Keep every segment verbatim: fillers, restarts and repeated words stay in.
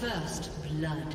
First blood.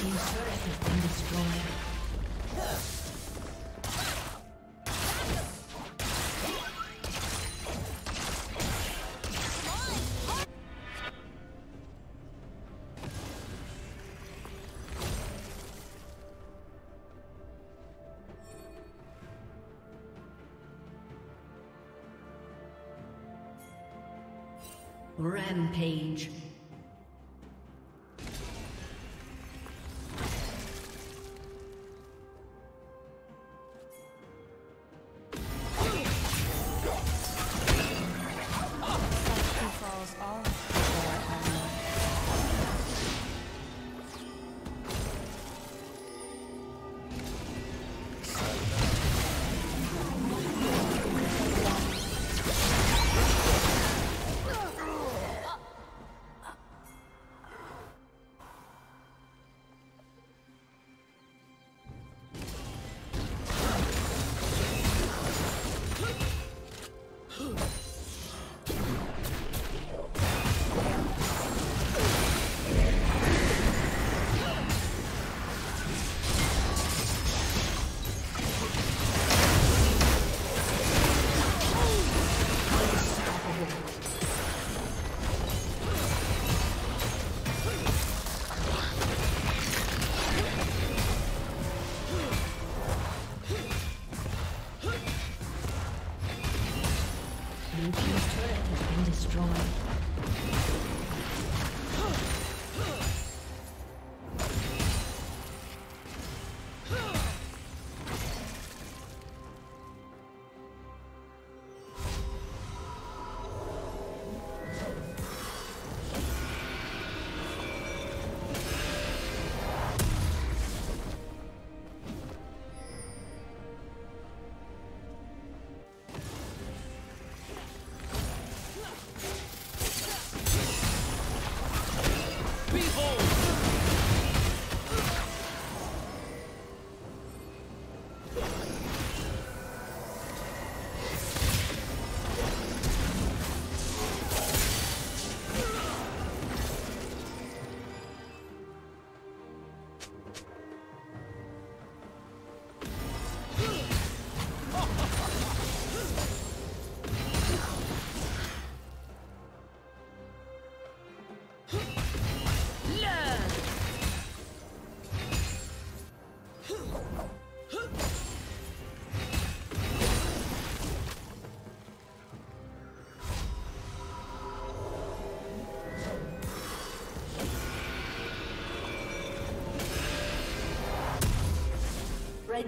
team's turret has been destroyed. Rampage. The